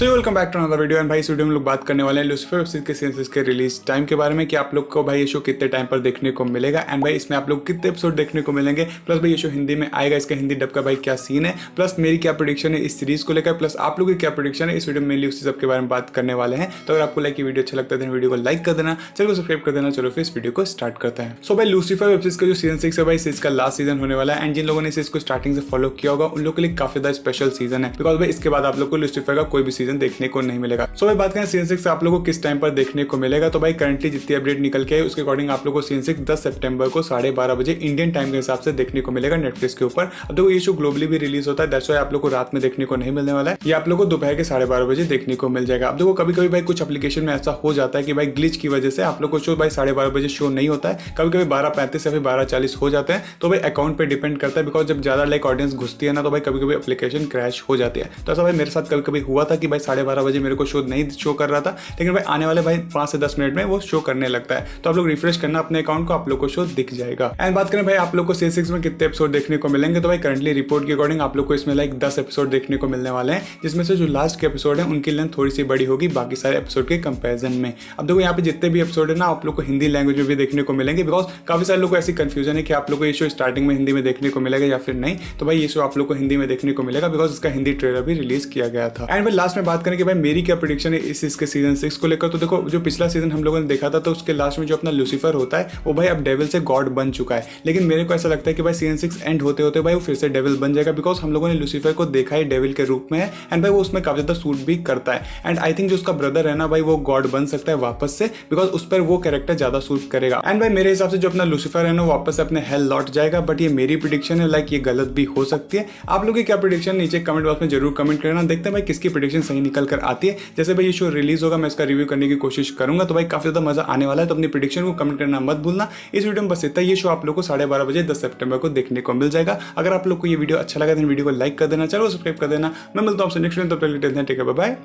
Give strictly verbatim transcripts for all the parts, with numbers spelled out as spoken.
So welcome back to another video. And भाई इस video में लोग बात करने वाले हैं लूसिफर वेबसीरीज के सीजन सिक्स के रिलीज टाइम के बारे में कि आप लोग को भाई ये शो कितने टाइम पर देखने को मिलेगा एंड भाई इसमें आप लोग कितने एपिसोड देखने को मिलेंगे, प्लस भाई ये शो हिंदी में आएगा, इसका हिंदी डब का भाई क्या सीन है, प्लस मेरी क्या प्रेडिक्शन है इस सीरीज को लेकर, प्लस आप लोग की क्या प्रेडिक्शन है, इस वीडियो में मेनली उसी सब के बारे में बात करने वाले हैं। तो अगर आपको लाइक की वीडियो अच्छा लगता है तो वीडियो को लाइक कर देना, चैनल को सब्सक्राइब कर देना। चलो फिर इस वीडियो को स्टार्ट करते हैं। सो भाई लूसिफर वेबसीरीज का जो सीजन सिक्स है भाई इस इसका लास्ट सीजन होने वाला है एंड जिन लोगों ने इसको स्टार्टिंग से फॉलो किया होगा उन लोगों के लिए काफी ज्यादा स्पेशल सीजन है, बिकॉज भाई इसके बाद आप लोग को लूसिफर का कोई भी सीजन देखने को नहीं मिलेगा। सो भाई बात करें सीजन सिक्स आप लोगों को किस टाइम पर देखने को मिलेगा, तो भाई करंटली जितनी अपडेट निकल के है उसके अकॉर्डिंग आप लोगों को सीजन सिक्स दस सितंबर को साढ़े बारह बजे इंडियन टाइम के हिसाब से देखने को मिलेगा नेटफ्लिक्स के ऊपर। अब देखो ये शो ग्लोबली भी रिलीज होता है, दैट्स व्हाई आप लोग को रात में देखने को नहीं मिलने वाला है, ये आप लोग को दोपहर के साढ़े बारह बजे देखने को मिल जाएगा। अब देखो कभी कभी भाई कुछ एप्लीकेशन में ऐसा हो जाता है कि भाई ग्लिच की वजह से आप लोग को शो भाई साढ़े बारह बजे शो नहीं होता है, कभी कभी बारह पैंतीस या फिर बारह चालीस हो जाते हैं, तो भाई अकाउंट पर डिपेंड करता है। बिकॉज जब ज्यादा लाइक ऑडियंस घुसती है ना तो भाई कभी कभी एप्लीकेशन क्रैश हो जाती है। तो ऐसा भाई मेरे साथ कभी कभी हुआ था कि भाई साढ़े बारह बजे मेरे को शो नहीं शो कर रहा था, लेकिन भाई आने वाले भाई पाँच से दस मिनट में वो शो करने लगता है, तो आप लोग रिफ्रेश करना अपने अकाउंट को, आप लोग को शो दिख जाएगा। एंड बात करें भाई आप लोग को सीजन सिक्स में कितने एपिसोड देखने को मिलेंगे, तो भाई करंटली रिपोर्ट के अकॉर्डिंग आप लोग को इसमें लाइक दस एपिसोड देखने को मिलने वाले हैं, जिसमें से जो लास्ट के एपिसोड है उनकी लेंथ थोड़ी सी बड़ी होगी बाकी सारे एपिसोड के कंपेरिजन में। अब देखो यहाँ पे जितने भी एपिसोड है ना आप लोग को हिंदी लैंग्वेज में भी देखने को मिलेंगे, बिकॉज काफी सारे लोग को ऐसी कंफ्यूजन है कि आप लोग को ये शो स्टार्टिंग में हिंदी में देखने को मिलेगा या फिर नहीं, तो भाई ये शो आप लोग को हिंदी में देखने को मिलेगा बिकॉज इसका हिंदी ट्रेलर भी रिलीज किया गया था। एंड भाई लास्ट में बात करें कि भाई मेरी क्या प्रेडिक्शन है इस इसके सीजन सिक्स को लेकर, तो देखो जो पिछला सीजन हम लोगों ने देखा था तो उसके लास्ट में जो अपना लूसिफर होता है वो भाई अब डेविल से गॉड बन चुका है, लेकिन मेरे को ऐसा लगता है कि भाई सीजन सिक्स एंड होते होते भाई वो फिर से डेविल बन जाएगा, बिकॉज हम लोगों ने लूसिफर को देखा है डेविल के रूप में एंड भाई वो उसमें काफी ज्यादा सूट भी करता है। एंड आई थिंक जो उसका ब्रदर है ना भाई वो गॉड बन सकता है वापस से, बिकॉज उस पर वो कैरेक्टर ज्यादा सूट करेगा। एंड भाई मेरे हिसाब से जो अपना लूसिफर है ना वापस अपने हेल लौट जाएगा, बट ये मेरी प्रेडिक्शन है, लाइक ये गलत भी हो सकती है। आप लोगों की क्या प्रेडिक्शन नीचे कमेंट बॉक्स में जरूर कमेंट करना, देखते हैं भाई किसकी प्रेडिक्शन सही निकल कर आती है। जैसे भाई ये शो रिलीज होगा मैं इसका रिव्यू करने की कोशिश करूंगा, तो भाई काफी ज्यादा मजा आने वाला है, तो अपनी प्रेडिक्शन को कमेंट करना मत भूलना। इस वीडियो में बस इतना, ये शो आप लोग को साढ़े बारह बजे दस सितंबर को देखने को मिल जाएगा। अगर आप लोग को ये वीडियो अच्छा लगा तो वीडियो को लाइक कर देना, चैनल को सब्सक्राइब कर देना। मैं मिलता हूं आपसे नेक्स्ट वीडियो, तब तक के लिए take care, bye bye,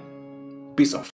peace of.